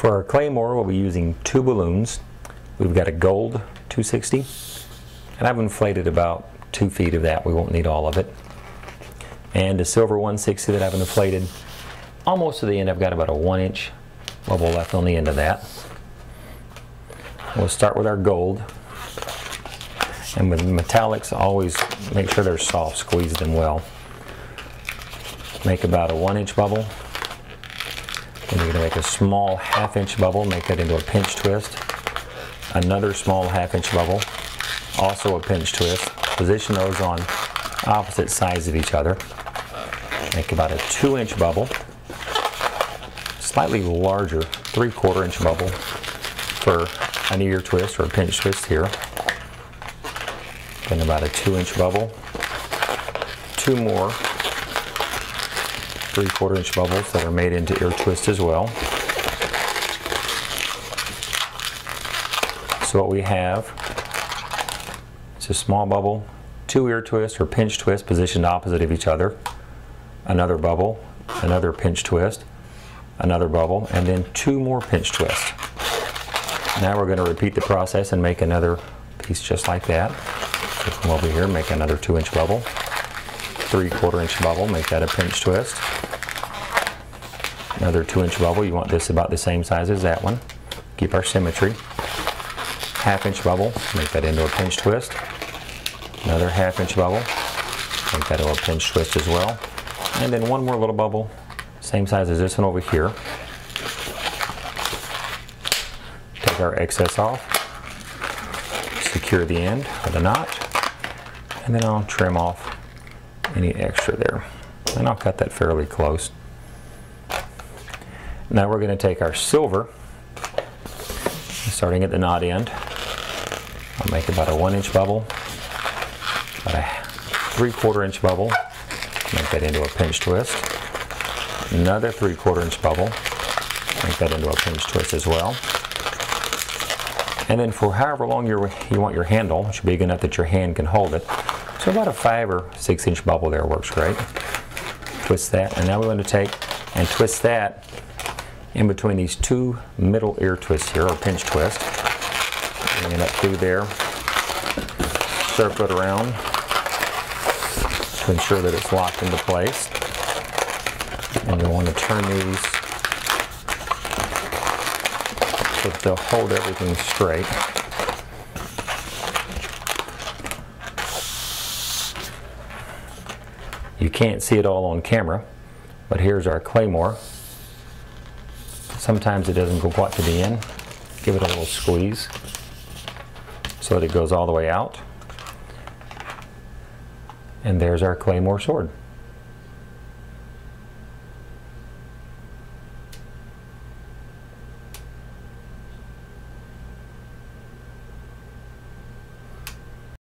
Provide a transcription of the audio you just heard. For our Claymore, we'll be using two balloons. We've got a gold 260, and I've inflated about 2 feet of that. We won't need all of it. And a silver 160 that I've inflated almost to the end. I've got about a 1-inch bubble left on the end of that. We'll start with our gold. And with metallics, always make sure they're soft, squeeze them well. Make about a 1-inch bubble. And you're going to make a small 1/2-inch bubble, make that into a pinch twist. Another small 1/2-inch bubble, also a pinch twist. Position those on opposite sides of each other. Make about a 2-inch bubble, slightly larger 3/4-inch bubble for an ear twist or a pinch twist here. Then about a 2-inch bubble, two more 3/4-inch bubbles that are made into ear twist as well. So what we have is a small bubble, two ear twists or pinch twists positioned opposite of each other, another bubble, another pinch twist, another bubble, and then two more pinch twists. Now we're going to repeat the process and make another piece just like that. So come over here, make another 2-inch bubble, 3/4-inch bubble, make that a pinch twist. Another 2-inch bubble, you want this about the same size as that one. Keep our symmetry. 1/2-inch bubble, make that into a pinch twist. Another 1/2-inch bubble, make that into a pinch twist as well. And then one more little bubble, same size as this one over here. Take our excess off, secure the end with a knot, and then I'll trim off any extra there, and I'll cut that fairly close. Now we're going to take our silver, starting at the knot end. I'll make about a 1-inch bubble, about a 3/4-inch bubble, make that into a pinch twist. Another 3/4-inch bubble, make that into a pinch twist as well. And then for however long you want your handle, it should be big enough that your hand can hold it. So about a 5- or 6-inch bubble there works great. Twist that, and now we're going to take and twist that in between these two middle ear twists here, or pinch twist. Bring it up through there, circle it around to ensure that it's locked into place. And you want to turn these so that they'll hold everything straight. You can't see it all on camera, but here's our Claymore. Sometimes it doesn't go quite to the end. Give it a little squeeze so that it goes all the way out. And there's our Claymore sword.